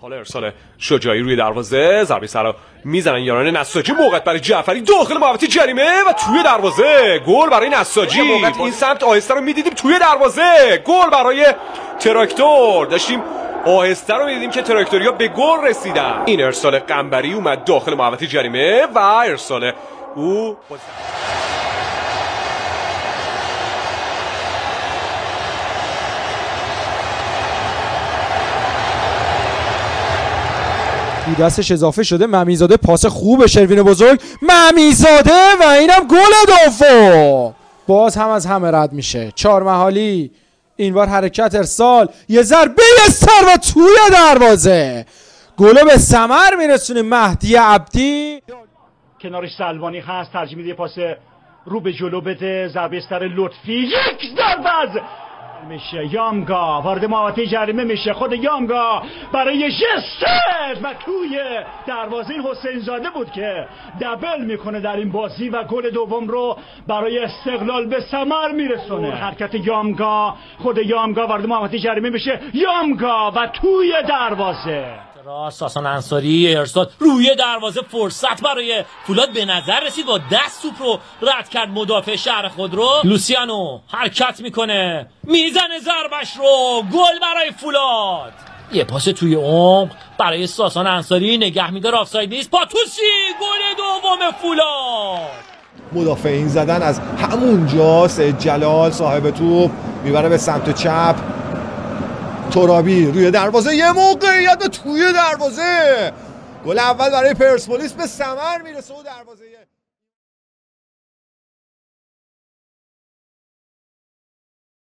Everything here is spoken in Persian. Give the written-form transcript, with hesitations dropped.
حالا ارسال شجاعی روی دروازه، ضربه سرا میزنن یاران نساجی، موقعیت برای جعفری داخل محوطه جریمه و توی دروازه، گل برای نساجی. این سمت آهسته رو میدیدیم توی دروازه، گل برای تراکتور. داشتیم آهسته رو میدیدیم که تراکتوریا به گل رسیدن. این ارسال قنبری اومد داخل محوطه جریمه و ارسال او دستش اضافه شده. ممیزاده، پاس خوب شروین بزرگ، ممیزاده و اینم گل دوم. باز هم از همه رد میشه. چهار محالی این بار حرکت، ارسال، یه ضربه سر و توی دروازه گل به ثمر میرسونه مهدی عبدی. کنارش سلبانی هست، ترجیح میده پاس رو به جلو بده، ضربه سر لطفی، یک ضربه از میشه یامگا وارد محوطه جریمه میشه. خود یامگا برای جست و توی دروازه حسین زاده بود که دبل میکنه در این بازی و گل دوم رو برای استقلال به ثمر میرسونه. حرکت یامگا، خود یامگا وارد محوطه جریمه میشه، یامگا و توی دروازه. ساسان انصاری، ارسال روی دروازه، فرصت برای فولاد به نظر رسید، با دست توپ رو رد کرد مدافع شهرخودرو. لوسیانو حرکت میکنه، میزنه ضربش رو، گل برای فولاد. یه پاس توی عمق برای ساسان انصاری، نگه میداره، آفساید نیست. پاتوسی، گل دوم فولاد. مدافعین زدن از همون جا. سید جلال صاحب توپ میبره به سمت چپ، ترابی روی دروازه، یه موقعیت توی دروازه، گل اول برای پرسپولیس به ثمر میرسه و دروازه